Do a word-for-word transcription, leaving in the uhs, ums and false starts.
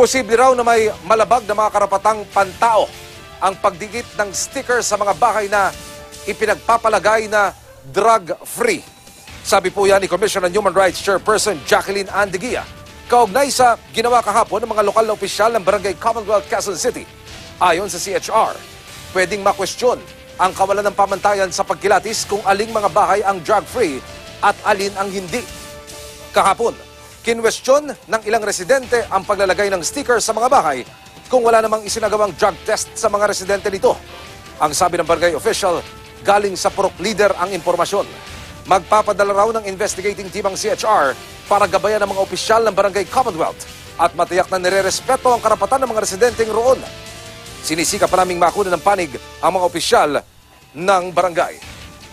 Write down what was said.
Posible raw na may malabag na mga karapatang pantao ang pagdikit ng sticker sa mga bahay na ipinagpapalagay na drug-free. Sabi po yan ni Commission on Human Rights Chairperson Jacqueline Andigia, kaugnay sa ginawa kahapon ng mga lokal na opisyal ng Barangay Commonwealth, Castle City. Ayon sa C H R, pwedeng makwestiyon ang kawalan ng pamantayan sa pagkilatis kung aling mga bahay ang drug-free at alin ang hindi. Kahapon, kinwestiyon ng ilang residente ang paglalagay ng sticker sa mga bahay kung wala namang isinagawang drug test sa mga residente nito. Ang sabi ng barangay official, galing sa purok leader ang impormasyon. Magpapadala raw ng investigating team ang C H R para gabayan ng mga opisyal ng Barangay Commonwealth at matiyak na nirerespeto ang karapatan ng mga residenteng roon. Sinisika pa naming makunan ng panig ang mga opisyal ng barangay.